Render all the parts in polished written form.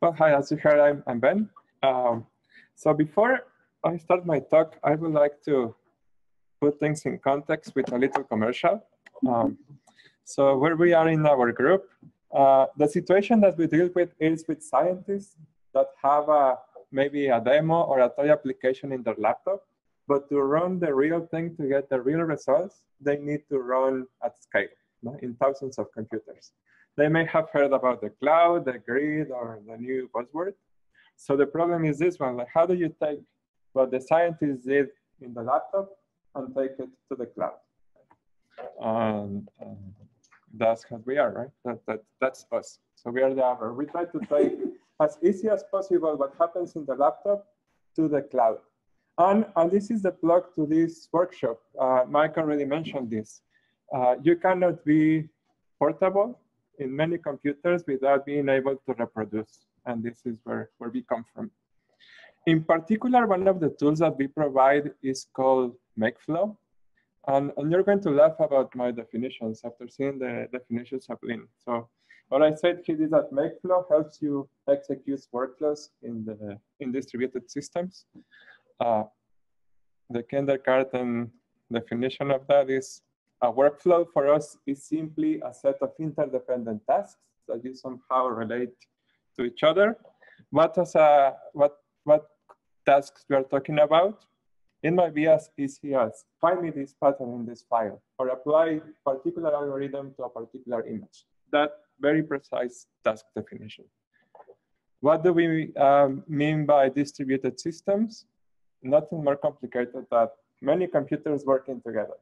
Well, hi, as you heard, I'm Ben. So before I start my talk, I would like to put things in context with a little commercial. So where we are in our group, the situation that we deal with is with scientists that have maybe a demo or a toy application in their laptop, but to run the real thing, to get the real results, they need to run at scale in thousands of computers. They may have heard about the cloud, the grid, or the new buzzword. So the problem is this one, like how do you take what the scientists did in the laptop and take it to the cloud? And that's how we are, right? That's us. So we are the average. We try to take as easy as possible what happens in the laptop to the cloud. And this is the plug to this workshop. Mike already mentioned this. You cannot be portable in many computers without being able to reproduce. And this is where we come from. In particular, one of the tools that we provide is called Makeflow. And you're going to laugh about my definitions after seeing the definitions of Lin. So what I said here is that Makeflow helps you execute workflows in distributed systems. The kindergarten definition of that is a workflow for us is simply a set of interdependent tasks that you somehow relate to each other. What tasks we are talking about? It might be as easy as find me this pattern in this file or apply a particular algorithm to a particular image. That very precise task definition. What do we mean by distributed systems? Nothing more complicated than many computers working together.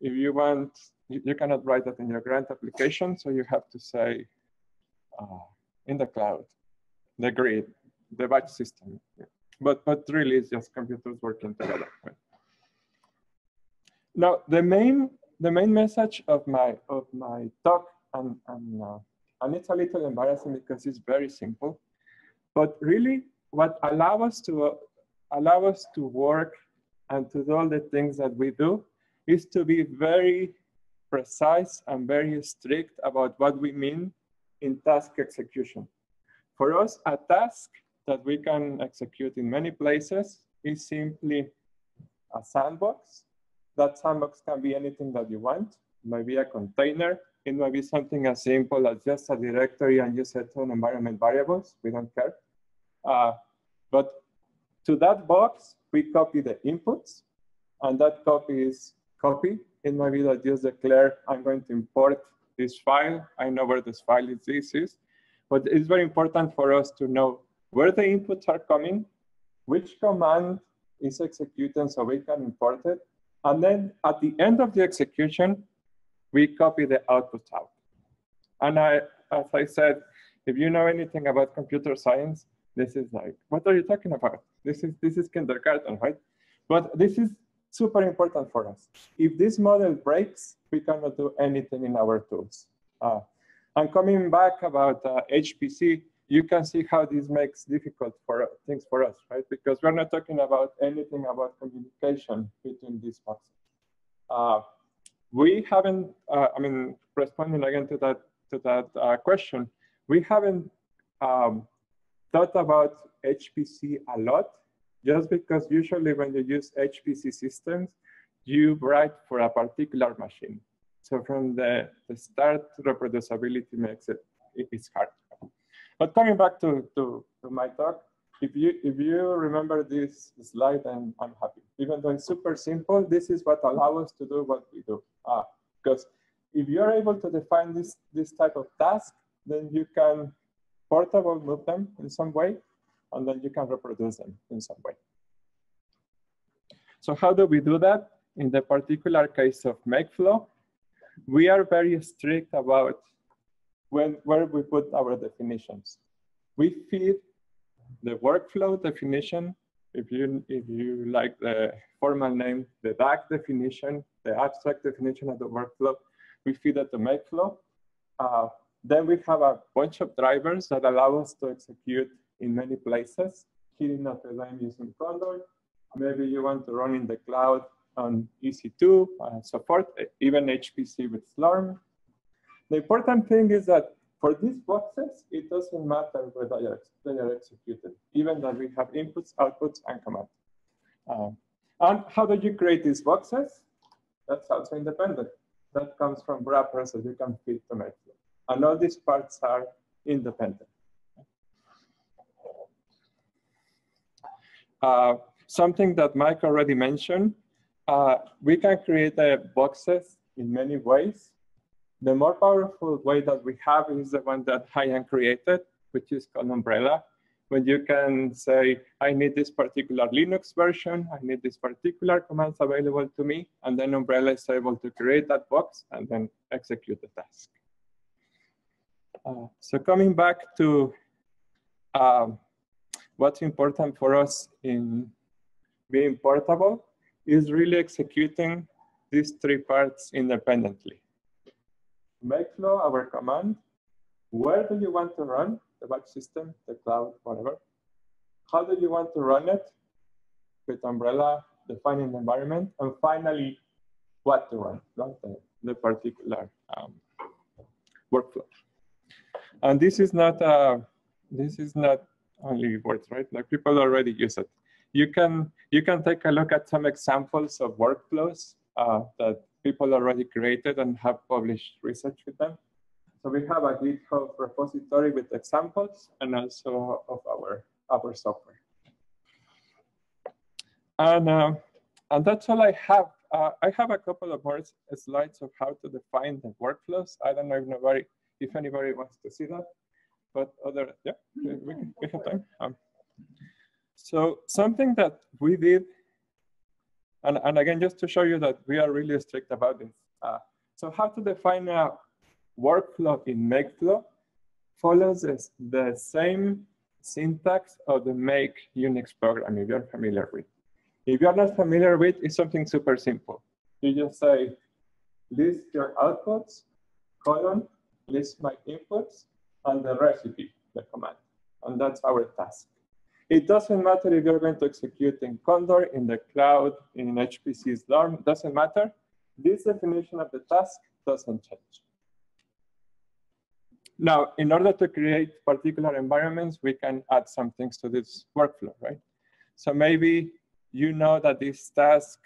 If you want, you cannot write that in your grant application, so you have to say in the cloud, the grid, the batch system. But really, it's just computers working together. Right? Now, the main message of my talk, and it's a little embarrassing because it's very simple, but really, what allows us to work and to do all the things that we do is to be very precise and very strict about what we mean in task execution. For us, a task that we can execute in many places is simply a sandbox. That sandbox can be anything that you want. It might be a container. It might be something as simple as just a directory and you set some environment variables. We don't care. But to that box, we copy the inputs, and that copy is copy. It might be that just declare, I'm going to import this file. I know where this file is, this is. But it's very important for us to know where the inputs are coming, which command is executing so we can import it. And then at the end of the execution, we copy the output out. And as I said, if you know anything about computer science, this is like, what are you talking about? This is kindergarten, right? But this is super important for us. If this model breaks, we cannot do anything in our tools. And coming back about HPC, you can see how this makes difficult for things for us, right? Because we're not talking about anything about communication between these boxes. We haven't, responding again to that question, we haven't thought about HPC a lot, just because usually when you use HPC systems, you write for a particular machine. So from the start, reproducibility makes it's hard. But coming back to my talk, if you remember this slide, I'm happy. Even though it's super simple, this is what allows us to do what we do. Because if you're able to define this type of task, then you can portable move them in some way, and then you can reproduce them in some way. So how do we do that? In the particular case of Makeflow, we are very strict about where we put our definitions. We feed the workflow definition, if you like the formal name, the DAG definition, the abstract definition of the workflow, we feed it to Makeflow. Then we have a bunch of drivers that allow us to execute in many places. Here in Notre Dame using Condor. Maybe you want to run in the cloud on EC2 and support, even HPC with Slurm. The important thing is that For this process, it doesn't matter whether they are executed, even that we have inputs, outputs, and commands. And how do you create these boxes? That's also independent. That comes from wrappers that you can feed to Makeflow. And all these parts are independent. Something that Mike already mentioned, we can create boxes in many ways. The more powerful way that we have is the one that Haiyan created, which is called Umbrella, when you can say, I need this particular Linux version, I need these particular commands available to me, and then Umbrella is able to create that box and then execute the task. So coming back to what's important for us in being portable is really executing these three parts independently. Makeflow, our command, where do you want to run the batch system, the cloud, whatever. How do you want to run it? With Umbrella, defining the environment, and finally, what to run, right? The particular workflow. And this is not only words, right? Like people already use it. You can take a look at some examples of workflows that people already created and have published research with them. So we have a GitHub repository with examples and also of our software. And that's all I have. I have a couple of more slides of how to define the workflows. I don't know if anybody wants to see that, but other, yeah, we have time. So something that we did, and again, just to show you that we are really strict about this. So how to define a workflow in Makeflow follows the same syntax of the Make Unix program, if you're familiar with. If you're not familiar with, it's something super simple. You just say, list your outputs, colon, list my inputs, and the recipe, the command. And that's our task. It doesn't matter if you're going to execute in Condor, in the cloud, in HPC Slurm, doesn't matter. This definition of the task doesn't change. Now, in order to create particular environments, we can add some things to this workflow, right? So maybe you know that this task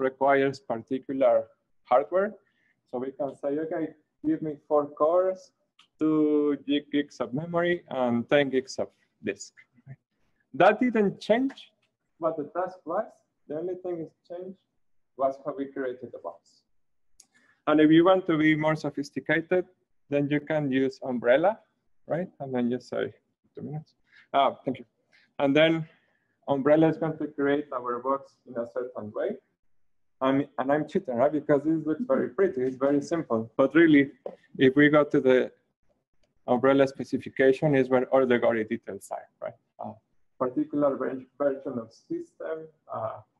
requires particular hardware. So we can say, okay, give me 4 cores, 2 gigs of memory, and 10 gigs of disk. Right? That didn't change what the task was. The only thing that changed was how we created the box. And if you want to be more sophisticated, then you can use Umbrella, right? And then just say 2 minutes. Oh, thank you. And then Umbrella is going to create our box in a certain way. And I'm cheating, right? Because this looks very pretty. It's very simple. But really, if we go to the Umbrella specification, is where all the gory details are, right? Particular version of system,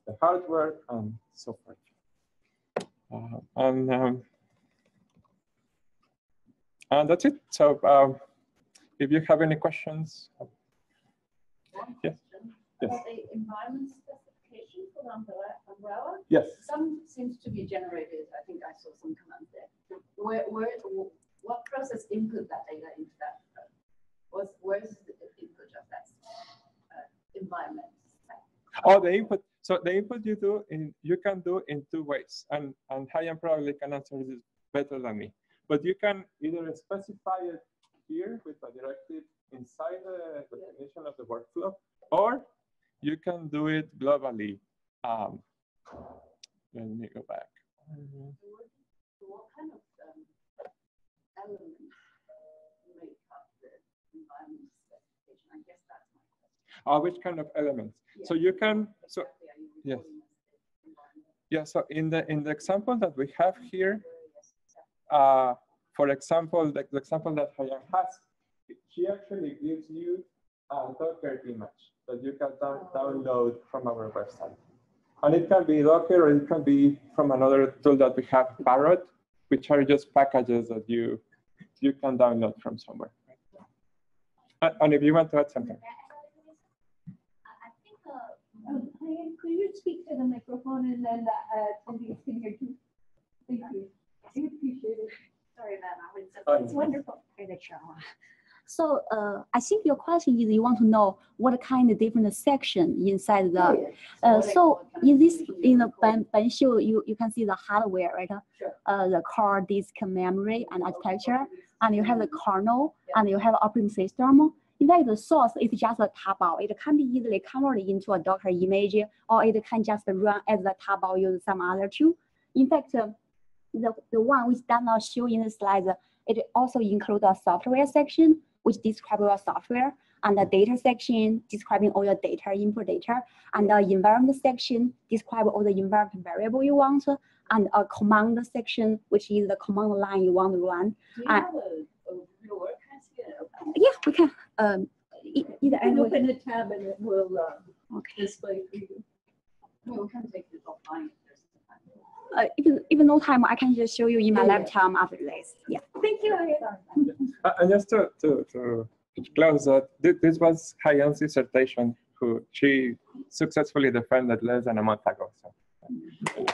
the hardware, and so forth. And that's it. So if you have any questions. Yes. About the environment specification for Umbrella? Yes. Some seems to be generated. I think I saw some command there. What process input that data into that? Where's the input of that environment? Oh, the input. So the input you do, you can do in 2 ways. And Haiyan probably can answer this better than me. But you can either specify it here with a directive inside the definition of the workflow, or you can do it globally. Let me go back. What kind of elements make up the environment specification? I guess that's my question. Which kind of elements? Yeah. So you can. So yes. Yeah. So in the example that we have here. For example, the example that Haiyan has, she actually gives you a Docker image that you can download from our website. And it can be Docker, or it can be from another tool that we have, Parrot, which are just packages that you can download from somewhere. And if you want to add something. I think, Haiyan, could you speak to the microphone and then somebody can hear you? Thank you. I appreciate it. Sorry, man. It's wonderful. So I think your question is you want to know what kind of different section inside the. So in this, in the Banshou, you can see the hardware, right? The core, disk, memory, and architecture. And you have the kernel, and you have operating system. In fact, the source is just a table. It can be easily converted into a Docker image, or it can just run as a table using some other tool. In fact, the one which does not show in the slides, it also includes a software section, which describes your software, and the data section describing all your data, input data, and the environment section describe all the environment variable you want, and a command section, which is the command line you want to run. Yeah, we can. Either I open a tab and it will display for you. We can take this offline. Even no time, I can just show you in my laptop after this. Yeah. Thank you. And just to close that, this was Haiyan's dissertation. She successfully defended less than a month ago. So.